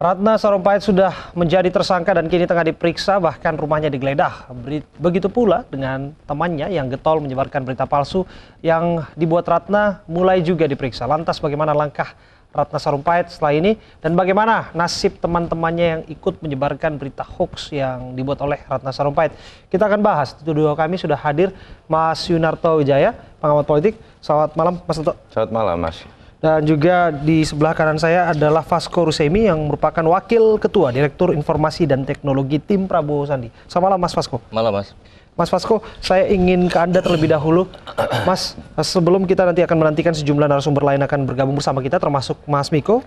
Ratna Sarumpaet sudah menjadi tersangka dan kini tengah diperiksa, bahkan rumahnya digeledah. Begitu pula dengan temannya yang getol menyebarkan berita palsu yang dibuat Ratna mulai juga diperiksa. Lantas bagaimana langkah Ratna Sarumpaet setelah ini dan bagaimana nasib teman-temannya yang ikut menyebarkan berita hoax yang dibuat oleh Ratna Sarumpaet? Kita akan bahas. Studio kami sudah hadir Mas Yunarto Wijaya, pengamat politik. Selamat malam Mas Yunarto. Selamat malam Mas. Dan juga di sebelah kanan saya adalah Vasco Ruseimy yang merupakan Wakil Ketua Direktur Informasi dan Teknologi Tim Prabowo Sandi. Selamat malam Mas Vasco. Malam Mas. Mas Vasco, saya ingin ke Anda terlebih dahulu. Mas, sebelum kita nanti akan menantikan sejumlah narasumber lain akan bergabung bersama kita, termasuk Mas Miko,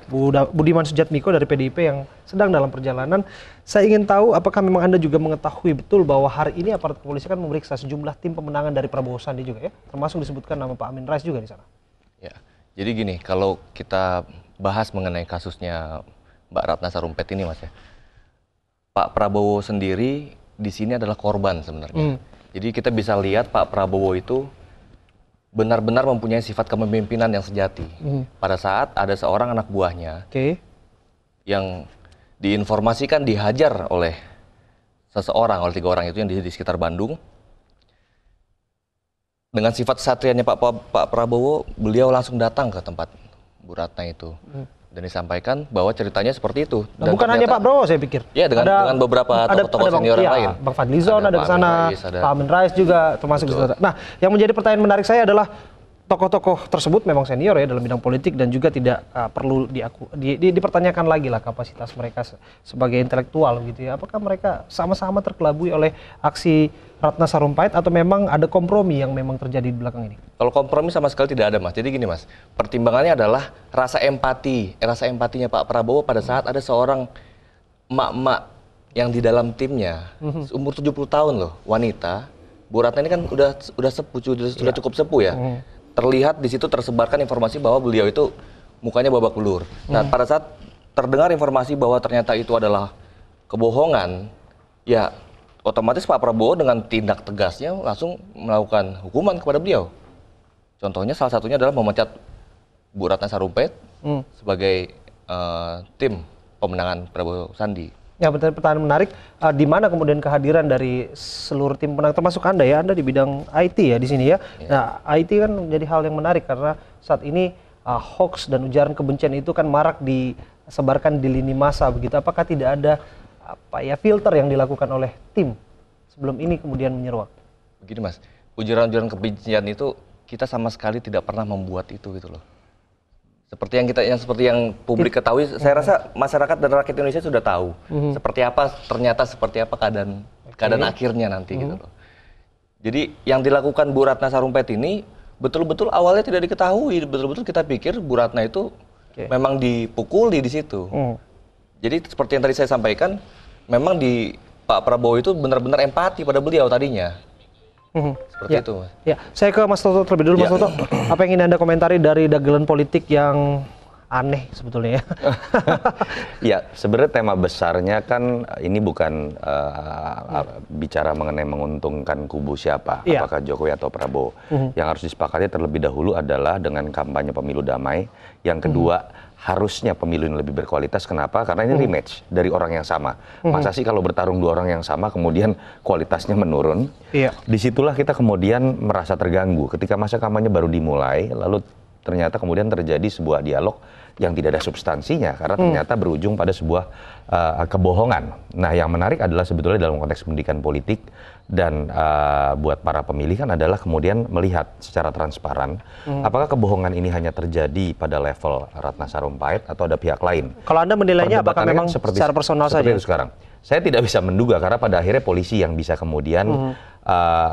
Budiman Sujatmiko dari PDIP yang sedang dalam perjalanan. Saya ingin tahu apakah memang Anda juga mengetahui betul bahwa hari ini aparat kepolisian memeriksa sejumlah tim pemenangan dari Prabowo Sandi juga ya, termasuk disebutkan nama Pak Amien Rais juga di sana. Ya. Jadi gini, kalau kita bahas mengenai kasusnya Mbak Ratna Sarumpaet ini Mas ya, Pak Prabowo sendiri di sini adalah korban sebenarnya. Jadi kita bisa lihat Pak Prabowo itu benar-benar mempunyai sifat kepemimpinan yang sejati. Pada saat ada seorang anak buahnya yang diinformasikan dihajar oleh seseorang, oleh 3 orang itu yang di sekitar Bandung. Dengan sifat satrianya Pak Prabowo, beliau langsung datang ke tempat Bu Ratna itu. Dan disampaikan bahwa ceritanya seperti itu. Dan bukan ternyata, hanya Pak Prabowo saya pikir. Iya, dengan beberapa tokoh-tokoh senior yang lain. Bang Fadli Zon ada ke sana, Pak Amien Rais juga termasuk di sana. Nah, yang menjadi pertanyaan menarik saya adalah tokoh-tokoh tersebut memang senior ya dalam bidang politik dan juga tidak perlu dipertanyakan lagi lah kapasitas mereka sebagai intelektual gitu ya. Apakah mereka sama-sama terkelabui oleh aksi Ratna Sarumpaet atau memang ada kompromi yang memang terjadi di belakang ini? Kalau kompromi sama sekali tidak ada Mas. Jadi gini Mas, pertimbangannya adalah rasa empati, rasa empatinya Pak Prabowo pada saat ada seorang emak-emak yang di dalam timnya umur 70 tahun loh, wanita. Bu Ratna ini kan sudah cukup sepuh ya. Terlihat di situ tersebarkan informasi bahwa beliau itu mukanya babak belur. Nah, pada saat terdengar informasi bahwa ternyata itu adalah kebohongan, ya otomatis Pak Prabowo dengan tindak tegasnya langsung melakukan hukuman kepada beliau. Contohnya salah satunya adalah memecat Bu Ratna Sarumpaet sebagai tim pemenangan Prabowo Sandi. Ya, pertanyaan menarik, di mana kemudian kehadiran dari seluruh tim pemenang termasuk Anda ya, Anda di bidang IT ya di sini ya. Nah, IT kan menjadi hal yang menarik karena saat ini hoax dan ujaran kebencian itu kan marak disebarkan di lini masa begitu. Apakah tidak ada filter yang dilakukan oleh tim sebelum ini kemudian menyeruak? Begini Mas, ujaran-ujaran kebencian itu kita sama sekali tidak pernah membuat itu gitu loh. Seperti yang publik ketahui, saya rasa masyarakat dan rakyat Indonesia sudah tahu seperti apa keadaan akhirnya nanti gitu loh. Jadi yang dilakukan Bu Ratna Sarumpaet ini betul-betul awalnya tidak diketahui, betul-betul kita pikir Bu Ratna itu memang dipukuli di situ. Jadi seperti yang tadi saya sampaikan, memang di Pak Prabowo itu benar-benar empati pada beliau tadinya. Seperti itu Mas. Ya, saya ke Mas Toto terlebih dulu. Mas Toto, apa yang ingin Anda komentari dari dagelan politik yang aneh sebetulnya? Ya, sebenarnya tema besarnya kan ini bukan bicara mengenai menguntungkan kubu siapa, apakah Jokowi atau Prabowo. Yang harus disepakati terlebih dahulu adalah dengan kampanye pemilu damai. Yang kedua, harusnya pemilu ini lebih berkualitas. Kenapa? Karena ini rematch dari orang yang sama. Masa sih kalau bertarung 2 orang yang sama kemudian kualitasnya menurun? Disitulah kita kemudian merasa terganggu ketika masa kampanye baru dimulai lalu ternyata kemudian terjadi sebuah dialog yang tidak ada substansinya karena ternyata berujung pada sebuah kebohongan. Nah, yang menarik adalah sebetulnya dalam konteks pendidikan politik dan buat para pemilih kan adalah kemudian melihat secara transparan apakah kebohongan ini hanya terjadi pada level Ratna Sarumpaet atau ada pihak lain. Kalau Anda menilainya apakah memang secara personal saja? Sekarang saya tidak bisa menduga karena pada akhirnya polisi yang bisa kemudian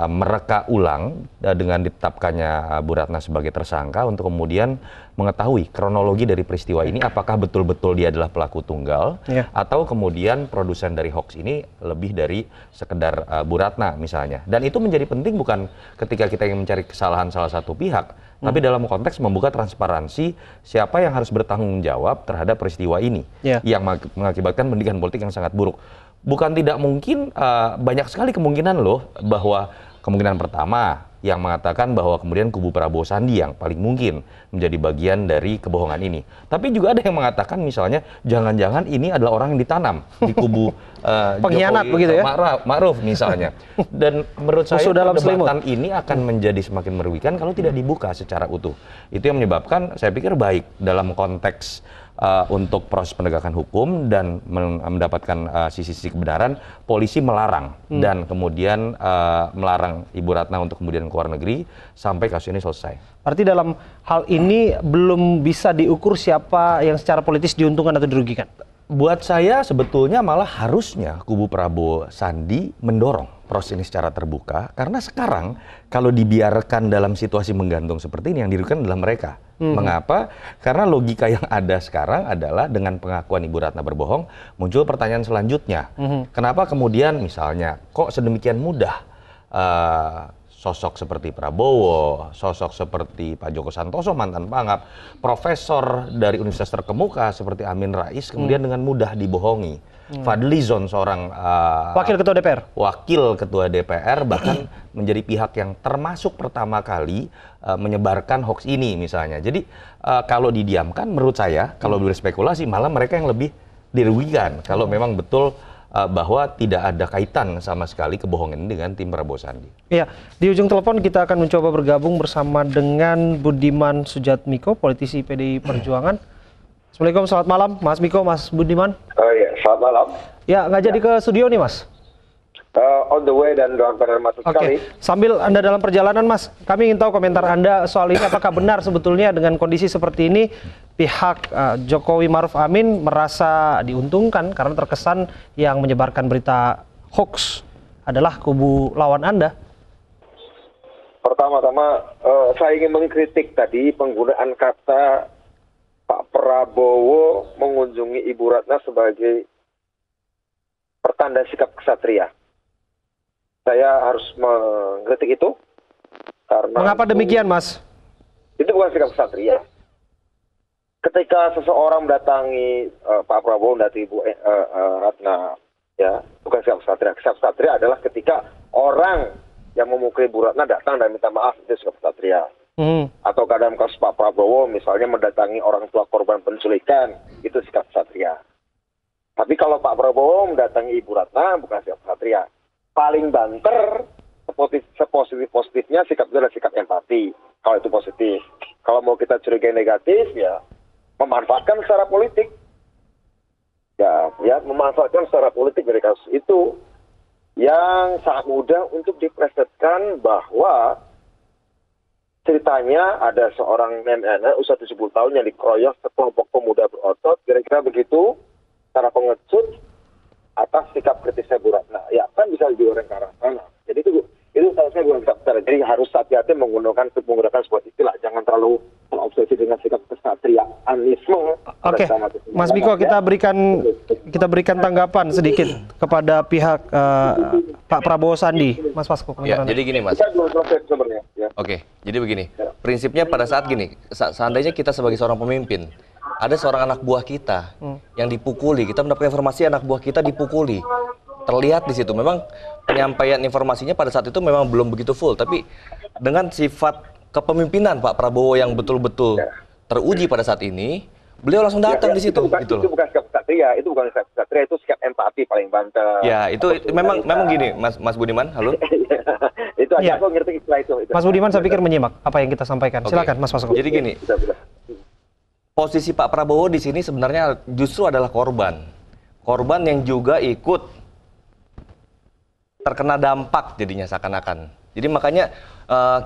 mereka ulang dengan ditetapkannya Bu Ratna sebagai tersangka untuk kemudian mengetahui kronologi dari peristiwa ini apakah betul-betul dia adalah pelaku tunggal atau kemudian produsen dari hoax ini lebih dari sekedar Bu Ratna misalnya. Dan itu menjadi penting bukan ketika kita ingin mencari kesalahan salah satu pihak, tapi dalam konteks membuka transparansi siapa yang harus bertanggung jawab terhadap peristiwa ini yang mengakibatkan pendidikan politik yang sangat buruk. Bukan tidak mungkin, banyak sekali kemungkinan loh bahwa kemungkinan pertama yang mengatakan bahwa kemudian kubu Prabowo Sandi yang paling mungkin menjadi bagian dari kebohongan ini. Tapi juga ada yang mengatakan misalnya jangan-jangan ini adalah orang yang ditanam di kubu pengkhianat begitu ya, Ma'ruf misalnya. Dan menurut saya perdebatan ini akan menjadi semakin merugikan kalau tidak dibuka secara utuh. Itu yang menyebabkan saya pikir baik dalam konteks untuk proses penegakan hukum dan mendapatkan sisi-sisi kebenaran, polisi melarang dan kemudian melarang Ibu Ratna untuk kemudian ke luar negeri sampai kasus ini selesai. Berarti dalam hal ini belum bisa diukur siapa yang secara politis diuntungkan atau dirugikan? Buat saya sebetulnya malah harusnya kubu Prabowo Sandi mendorong proses ini secara terbuka, karena sekarang kalau dibiarkan dalam situasi menggantung seperti ini yang dirugikan adalah mereka. Mengapa? Karena logika yang ada sekarang adalah dengan pengakuan Ibu Ratna berbohong muncul pertanyaan selanjutnya. Kenapa kemudian misalnya kok sedemikian mudah sosok seperti Prabowo, sosok seperti Pak Joko Santoso mantan Pangap, profesor dari universitas terkemuka seperti Amien Rais kemudian dengan mudah dibohongi. Fadli Zon seorang wakil ketua DPR, bahkan menjadi pihak yang termasuk pertama kali menyebarkan hoax ini misalnya. Jadi kalau didiamkan, menurut saya kalau berspekulasi malah mereka yang lebih dirugikan kalau memang betul bahwa tidak ada kaitan sama sekali kebohongan dengan tim Prabowo Sandi. Iya, di ujung telepon kita akan mencoba bergabung bersama dengan Budiman Sujatmiko, politisi PDI Perjuangan. Assalamualaikum, selamat malam Mas Miko, Mas Budiman. Oh iya, selamat malam. Ya, nggak jadi ke studio nih Mas? On the way dan doang benar masuk sekali. Sambil Anda dalam perjalanan Mas, kami ingin tahu komentar Anda soal ini. Apakah benar sebetulnya dengan kondisi seperti ini pihak Jokowi Ma'ruf Amin merasa diuntungkan karena terkesan yang menyebarkan berita hoax adalah kubu lawan Anda? Pertama-tama saya ingin mengkritik tadi penggunaan kata Pak Prabowo mengunjungi Ibu Ratna sebagai pertanda sikap kesatria. Saya harus mengkritik itu karena mengapa demikian, Mas? Itu bukan sikap kesatria. Ketika seseorang mendatangi Pak Prabowo mendatangi Ibu Ratna, ya bukan sikap kesatria. Sikap kesatria adalah ketika orang yang memukul Ibu Ratna datang dan minta maaf, itu sikap kesatria. Atau kadang kasus Pak Prabowo misalnya mendatangi orang tua korban penculikan, itu sikap satria. Tapi kalau Pak Prabowo mendatangi Ibu Ratna bukan sikap satria. Paling banter, sepositif-positifnya sikap itu adalah sikap empati. Kalau itu positif. Kalau mau kita curigai negatif, ya memanfaatkan secara politik. Ya memanfaatkan secara politik dari kasus itu yang sangat mudah untuk dipresetkan bahwa ceritanya ada seorang nenek usia 70 tahun yang dikeroyok sekelompok pemuda berotot, kira-kira begitu, cara pengecut atas sikap kritisnya Bu Ratna. Ya kan bisa dioreng ke arah sana. Jadi itu seharusnya bukan sikap kesatria. Jadi harus hati-hati menggunakan sebuah istilah, jangan terlalu terobsesi dengan sikap kesatriaanisme. Oke, Mas Miko, kita berikan tanggapan sedikit kepada pihak Pak Prabowo Sandi, Mas Vasco. Ya, jadi gini Mas. Oke, jadi begini, prinsipnya pada saat gini, seandainya kita sebagai seorang pemimpin, ada seorang anak buah kita yang dipukuli, kita mendapat informasi anak buah kita dipukuli, terlihat di situ. Memang penyampaian informasinya pada saat itu memang belum begitu full, tapi dengan sifat kepemimpinan Pak Prabowo yang betul-betul teruji pada saat ini, beliau langsung datang di situ. Itu bukan sikap kesatria, itu bukan sikap kesatria, itu sikap empati paling banter. Ya, itu memang gini, Mas Budiman, halo. Itu aja aku ngerti istilah itu. Mas Budiman saya pikir menyimak apa yang kita sampaikan. Okay. Silakan Mas Vasco. Jadi gini. Posisi Pak Prabowo di sini sebenarnya justru adalah korban. Korban yang juga ikut terkena dampak jadinya seakan-akan. Jadi makanya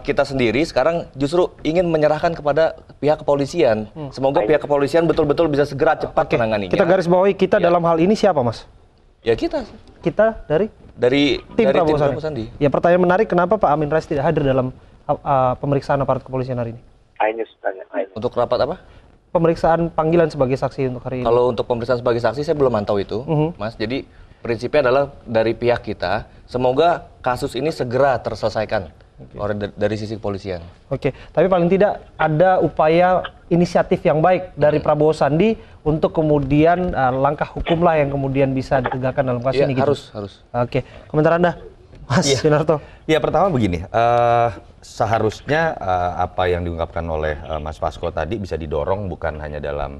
kita sendiri sekarang justru ingin menyerahkan kepada pihak kepolisian. Semoga pihak kepolisian betul-betul bisa segera cepat menanganinya. Kita garis bawahi, kita dalam hal ini siapa, Mas? Ya kita. Kita dari? Dari tim Prabowo Sandi. Ya, pertanyaan menarik, kenapa Pak Amien Rais tidak hadir dalam pemeriksaan aparat kepolisian hari ini? Untuk rapat apa? Pemeriksaan panggilan sebagai saksi untuk hari ini. Kalau untuk pemeriksaan sebagai saksi saya belum mantau itu, Mas. Jadi prinsipnya adalah dari pihak kita, semoga kasus ini segera terselesaikan dari sisi kepolisian. Oke, tapi paling tidak ada upaya inisiatif yang baik dari Prabowo Sandi untuk kemudian langkah hukum lah yang kemudian bisa ditegakkan dalam kasus ini. Harus. Oke, komentar Anda? Mas Yunarto? Ya, pertama begini, seharusnya apa yang diungkapkan oleh Mas Vasco tadi bisa didorong bukan hanya dalam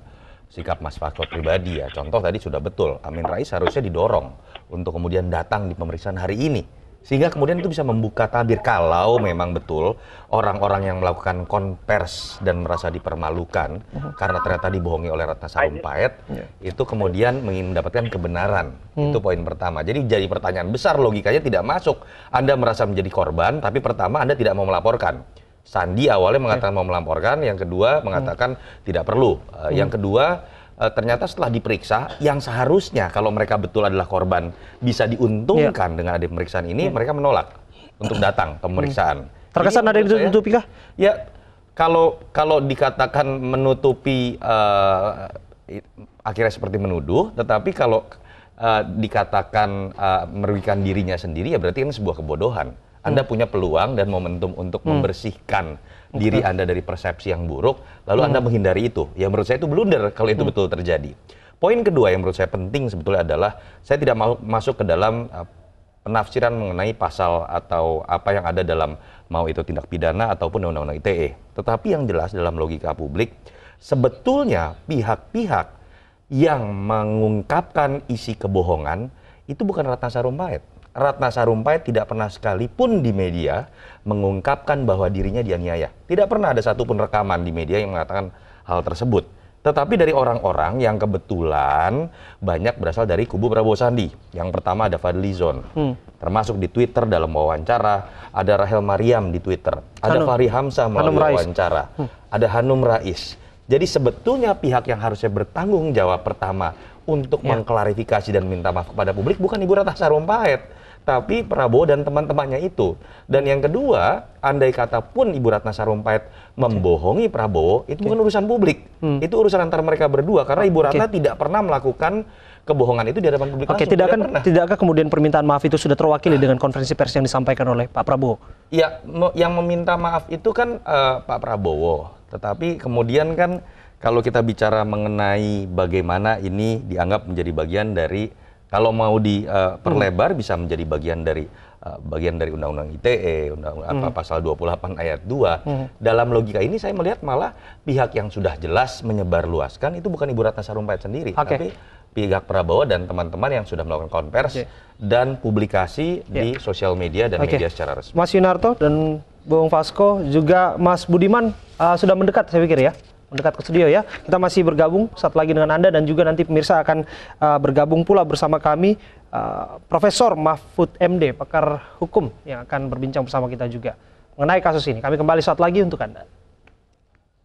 sikap Mas Vasco pribadi ya. Contoh tadi sudah betul, Amien Rais harusnya didorong untuk kemudian datang di pemeriksaan hari ini. Sehingga kemudian itu bisa membuka tabir kalau memang betul orang-orang yang melakukan konvers dan merasa dipermalukan karena ternyata dibohongi oleh Ratna Sarumpaet itu kemudian mendapatkan kebenaran. Itu poin pertama. Jadi pertanyaan besar, logikanya tidak masuk. Anda merasa menjadi korban, tapi pertama Anda tidak mau melaporkan. Sandi awalnya mengatakan mau melaporkan, yang kedua mengatakan tidak perlu. Yang kedua, ternyata setelah diperiksa, yang seharusnya kalau mereka betul adalah korban bisa diuntungkan dengan ada pemeriksaan ini, mereka menolak untuk datang ke pemeriksaan. Terkesan ada yang ditutupi kah? Ya, kalau dikatakan menutupi, akhirnya seperti menuduh, tetapi kalau dikatakan merugikan dirinya sendiri, ya berarti ini sebuah kebodohan. Anda punya peluang dan momentum untuk membersihkan diri Anda dari persepsi yang buruk, lalu Anda menghindari itu. Ya menurut saya itu blunder kalau itu betul terjadi. Poin kedua yang menurut saya penting sebetulnya adalah, saya tidak mau masuk ke dalam penafsiran mengenai pasal atau apa yang ada dalam mau itu tindak pidana ataupun undang-undang ITE. Tetapi yang jelas dalam logika publik, sebetulnya pihak-pihak yang mengungkapkan isi kebohongan itu bukan Ratna Sarumpaet. Ratna Sarumpaet tidak pernah sekalipun di media mengungkapkan bahwa dirinya dianiaya. Tidak pernah ada satupun rekaman di media yang mengatakan hal tersebut. Tetapi dari orang-orang yang kebetulan banyak berasal dari kubu Prabowo Sandi. Yang pertama ada Fadli Zon, termasuk di Twitter dalam wawancara. Ada Rahel Mariam di Twitter. Ada Fahri Hamzah melalui wawancara. Ada Hanum Rais. Jadi sebetulnya pihak yang harusnya bertanggung jawab pertama untuk mengklarifikasi dan minta maaf kepada publik bukan Ibu Ratna Sarumpaet, tapi Prabowo dan teman-temannya itu. Dan yang kedua, andai kata pun Ibu Ratna Sarumpaet membohongi Prabowo, itu bukan urusan publik. Itu urusan antara mereka berdua, karena Ibu Ratna tidak pernah melakukan kebohongan itu di hadapan publik langsung. Tidakkah kemudian permintaan maaf itu sudah terwakili dengan konferensi pers yang disampaikan oleh Pak Prabowo? Ya, yang meminta maaf itu kan Pak Prabowo. Tetapi kemudian kan kalau kita bicara mengenai bagaimana ini dianggap menjadi bagian dari, kalau mau diperlebar bisa menjadi bagian dari Undang-Undang ITE, Pasal 28 Ayat 2. Dalam logika ini saya melihat malah pihak yang sudah jelas menyebarluaskan itu bukan Ibu Ratna Sarumpaet sendiri, tapi pihak Prabowo dan teman-teman yang sudah melakukan konversi dan publikasi di sosial media dan media secara resmi. Mas Yunarto dan Bung Vasco juga Mas Budiman sudah mendekat saya pikir ya. Dekat ke studio ya, kita masih bergabung saat lagi dengan Anda dan juga nanti pemirsa akan bergabung pula bersama kami Profesor Mahfud MD, pakar hukum yang akan berbincang bersama kita juga mengenai kasus ini. Kami kembali saat lagi untuk Anda.